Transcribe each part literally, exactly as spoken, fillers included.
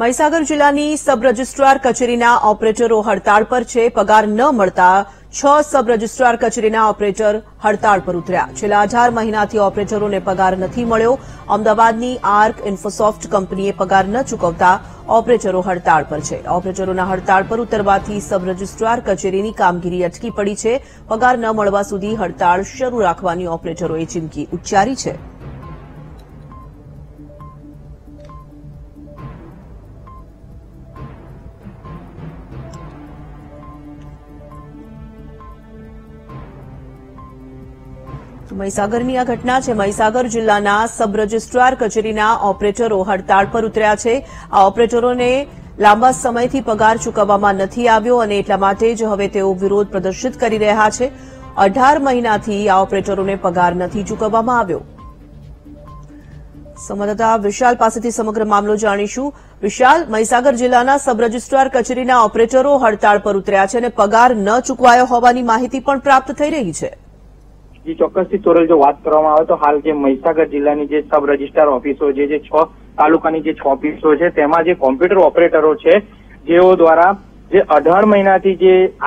મહીસાગર જિલ્લાની sub registrar કચેરીના ઓપરેટરો હડતાળ પર છે. પગાર ન મળતા છ સબ રજિસ્ટ્રાર કચેરીના ઓપરેટર હડતાળ પર ઉતર્યા. છેલ્લા અઢાર મહિનાથી ઓપરેટરોને પગાર નથી મળ્યો. અમદાવાદની આરકેઈ ઇન્ફોસોફ્ટ કંપનીએ પગાર ન ચૂકવતા ઓપરેટરો હડતાળ પર છે. ઓપરેટરોના હડતાળ પર ઉતરવાથી સબ રજિસ્ટ્રાર કચેરીની કામગીરી અટકી પડી છે. પગાર ન મળવા સુધી હડતાળ શરૂ રાખવાની ઓપરેટરોએ ચીમકી ઉચ્ચારી છે. મહીસાગરની આ ઘટના છે. મહીસાગર જિલ્લાના સબ રજિસ્ટ્રાર કચેરીના ઓપરેટરો હડતાળ પર ઉતર્યા છે. આ ઓપરેટરોને લાંબા સમયથી પગાર ચૂકવવામાં નથી આવ્યો અને એટલા માટે જ હવે તેઓ વિરોધ પ્રદર્શિત કરી રહ્યા છે. અઢાર મહિનાથી આ ઓપરેટરોને પગાર નથી ચૂકવવામાં આવ્યો. સંવાદદાતા વિશાલ પાસેથી સમગ્ર મામલો જાણીશું. વિશાલ, મહીસાગર જિલ્લાના સબ રજિસ્ટ્રાર કચેરીના ઓપરેટરો હડતાળ પર ઉતર્યા છે અને પગાર ન ચૂકવાયો હોવાની માહિતી પણ પ્રાપ્ત થઈ રહી છે. जी चौक्स तोरेल जो बात कर तो हाल के महीसागर जिला सब रजिस्ट्रार ऑफिसो छ तालुका छ ऑफिसो है तेमां कॉम्प्यूटर ऑपरेटरो है जो द्वारा जे अठार महीना थी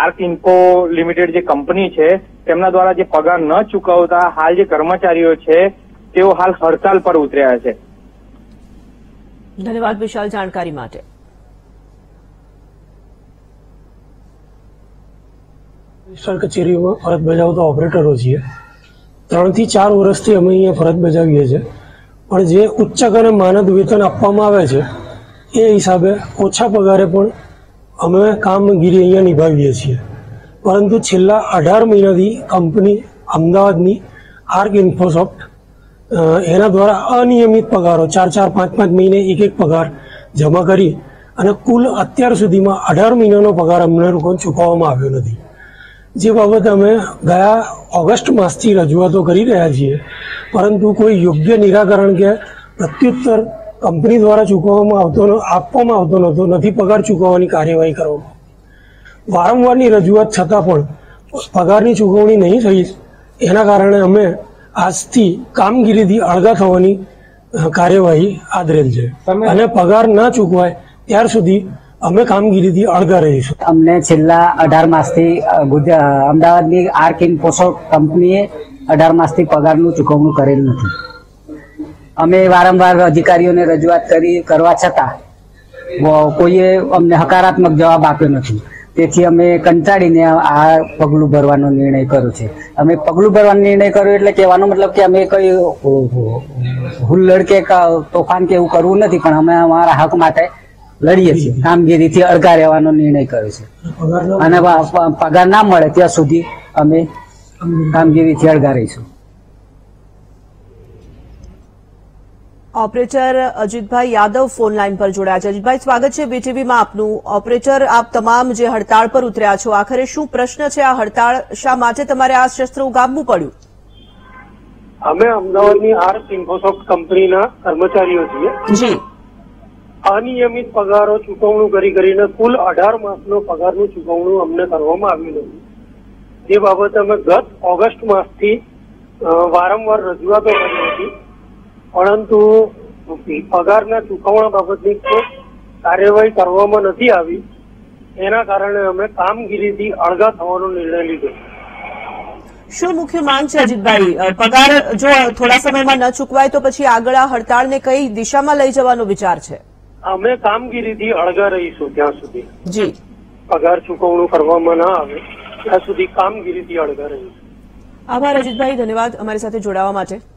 आर्क इन्फो लिमिटेड जे कंपनी है तेमना द्वारा जे पगार न चूकवता हाल जे कर्मचारीओ है तेओ हाल हड़ताल पर उतर्या छे। धन्यवाद विशाल जानकारी माटे। रजिस्ट्रार कचेरी में फरज बजावता ऑपरेटरो छे त्रण थी चार वर्षथी अमे अहींया फरज बजावीए छे पण जे उच्चक अने मानद वेतन आपवामां आवे छे ए हिसाबे ओछा पगारे पण अमे कामगीरी अहींया निभावीए छीए। परंतु छेल्ला अठार महीनाथी कंपनी अमदावादनी आर्क इन्फोसॉफ्ट एना द्वारा अनियमित पगारो चार चार पांच पांच महीने एक एक पगार जमा करी अने कुल अत्यार सुधीमां अठार महीनानो पगार अमने लोकोने चूकववामां आव्यो नथी। जे बाबत अमे गया ऑगस्ट मासथी रजूआतो करी रह्या छीए परंतु कोई योग्य निराकरण के प्रत्युत्तर कंपनी द्वारा चूकववामां आवतो आपवामां आवतो नहोतो नथी पगार चूकववानी कार्यवाही करवामां वारंवारनी रजूआत छतां पण पगारनी चूकवणी नहीं थई एना कारणे अमे आजथी कामगीरीथी अलगा थवानी कार्यवाही आदरेल छे अने पगार न चूकवाय त्यार सुधी अमे कामगीरीथी अलगा रहीशुं। अमने छेल्ला अठार मासथी अमदावादनी आर्क इन्फोसॉफ्ट कंपनीए अठार मासथी पगारनुं चूकवणुं करेल नथी। अमे वारंवार अधिकारीओने रजूआत करी करवा छतां कोईए अमने हकारात्मक जवाब आप्यो नथी। तेथी अमे कंटाळीने आ पगलू भरवानो निर्णय कर्यो छे। अमे पगलू भरवानो निर्णय कर्यो एटले कहेवानो मतलब के अमे कई हुल्लड़ के तोफान के एवुं करवुं नथी पण अमे अमारा हक माटे लड़ीए छीए। कामगीरीथी अडगा रहेवानो निर्णय कर्यो छे अने पगार ना मळे त्यां सुधी अमे कामगीरीथी अडगा रहीशुं। Operator Ajitbhai Yadav phone line पर जोड़ाया है। अजीतभाई स्वागत है बीटीवी में आपनु। ऑपरेटर आप तमाम जे हड़ताल पर उतर्या छो आखिर शुं प्रश्न छे? आ हड़ताल शा माटे तमारे आ शस्त्र उगामवुं पड्युं? अमे अमदावादनी आर्क इन्फोसॉफ्ट कंपनीना कर्मचारीओ छीए जी अनियमित पगारो चूकवणुं करी करीने कुल अठार मासनो पगारनुं चूकवणुं अमने करवामां आव्युं नथी। जे बाबते अमे गत ऑगस्ट मासथी वारंवार रजूआतो करी हती परंतु पगार ना चूकवणा बाबतनी कार्यवाही करवामां नथी आवी एना कारणे अमे कामगीरीथी अलगा थवानो निर्णय लीधो। शुं मुख्य मांग छे अजीतभाई? पगार जो थोड़ा समयमां न चूकवाय तो पछी आगळ आ हड़ताळने कई दिशामां लई जवानो विचार छे? अमे कामगीरीथी अलगा रहीशुं त्यां सुधी जी पगार चूकवणो करवामां न आवे त्यां सुधी कामगीरीथी अलगा रहीशुं। आभार अजीतभाई, धन्यवाद अमारी साथे जोड़ावा माटे।